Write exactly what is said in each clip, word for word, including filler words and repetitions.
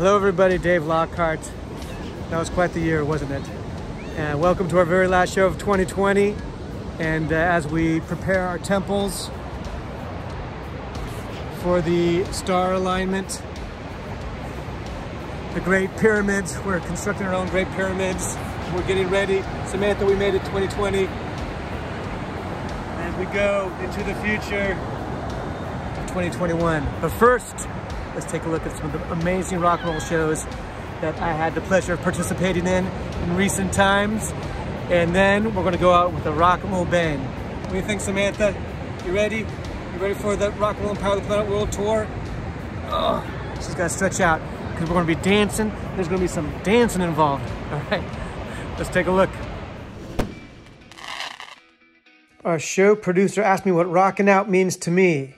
Hello everybody, Dave Lockhart. That was quite the year, wasn't it? And uh, welcome to our very last show of twenty twenty. And uh, as we prepare our temples for the star alignment, the great pyramids, we're constructing our own great pyramids. We're getting ready. Samantha, we made it twenty twenty. And we go into the future of twenty twenty-one. But first, let's take a look at some of the amazing rock and roll shows that I had the pleasure of participating in in recent times. And then we're gonna go out with a rock and roll band. What do you think, Samantha? You ready? You ready for the Rock and Roll Power of the Planet World Tour? Oh, she's gotta stretch out, because we're gonna be dancing. There's gonna be some dancing involved. All right, let's take a look. Our show producer asked me what rocking out means to me.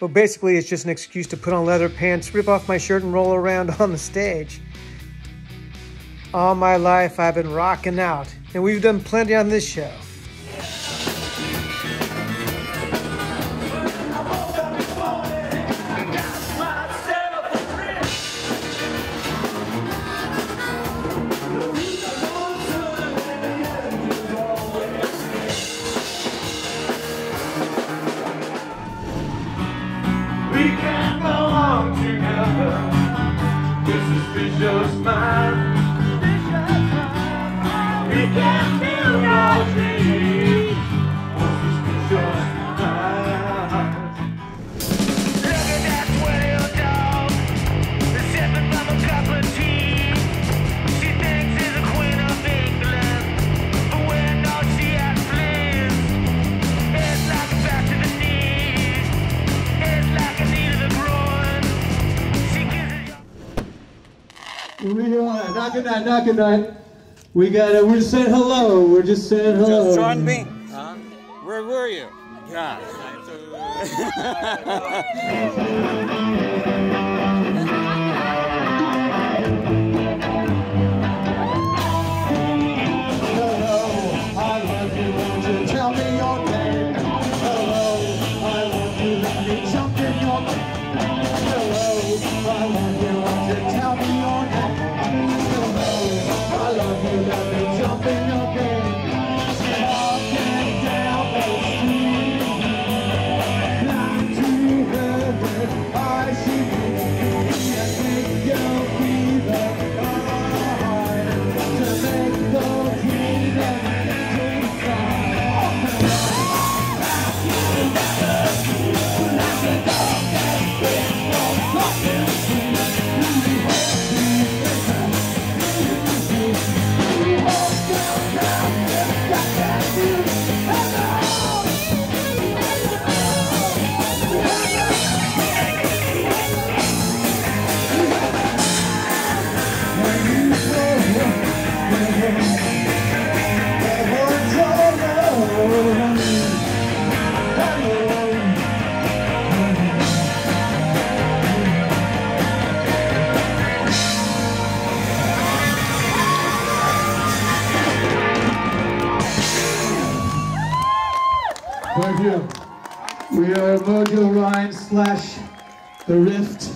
Well, basically, it's just an excuse to put on leather pants, rip off my shirt, and roll around on the stage. All my life, I've been rocking out, and we've done plenty on this show. Good night, not good night. We got it. We're just saying hello. We're just saying hello. Just join me. Huh? Where were you? Yeah. Hello, I love you. Won't you tell me your name? Hello, I love you. Let me jump in your name. Hello, I love you. Won't you tell me your name? Thank you. We are Mojorisin slash The Rift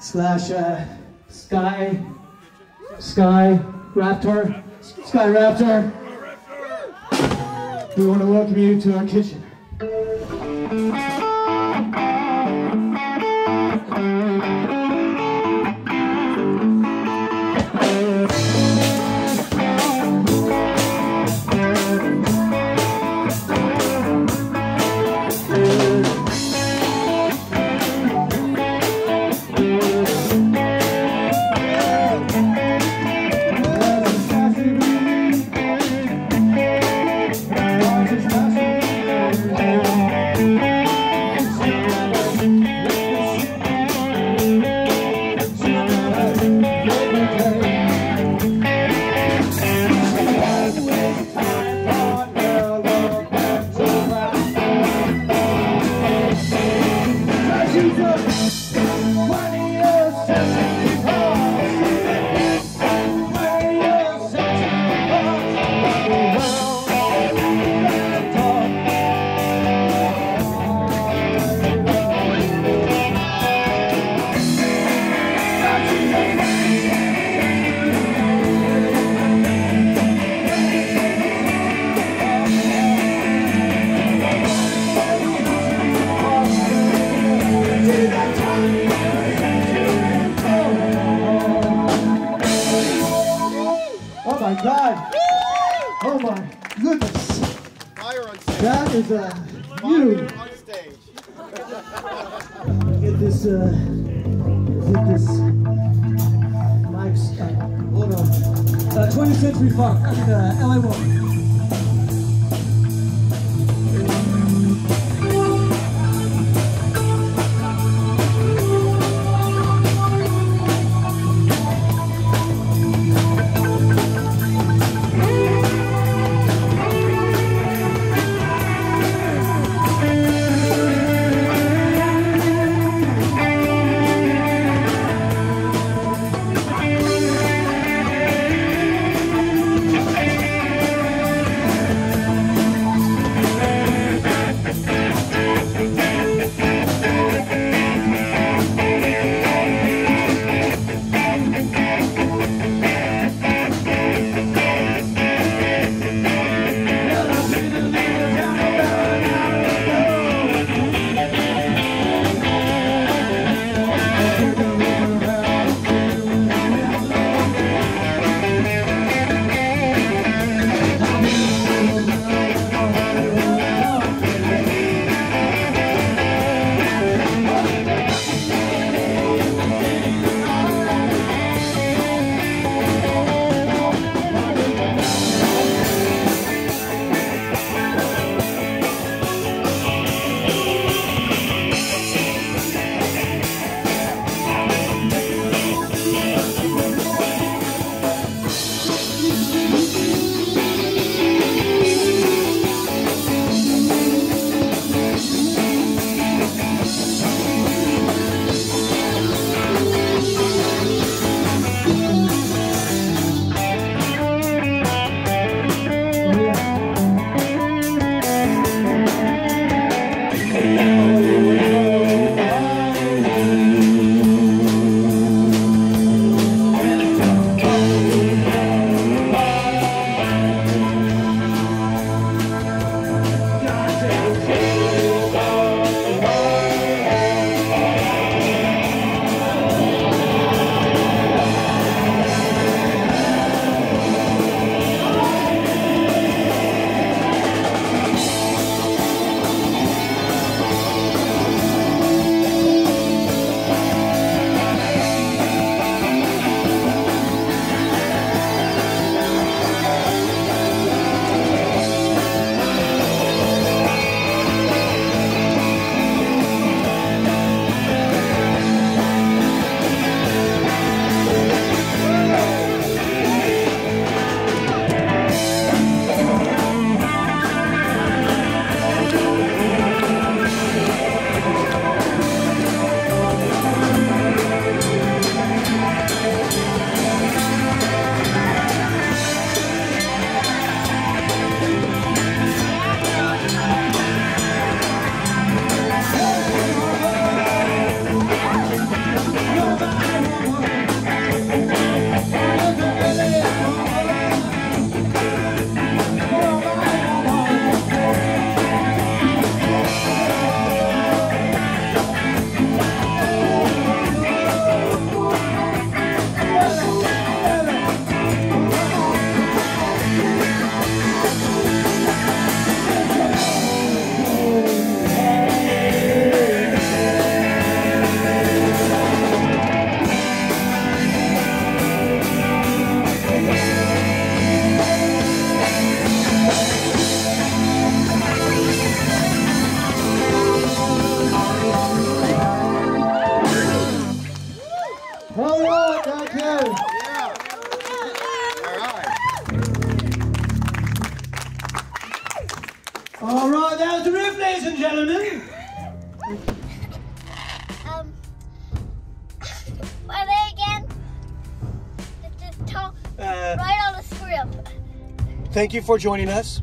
slash uh, Sky Sky Raptor Sky Raptor. We want to welcome you to our kitchen. Thank you. is uh, you. Get this, uh, get this, Mike's, uh, hold on, uh, twentieth century funk, uh, L A one. Thank you for joining us.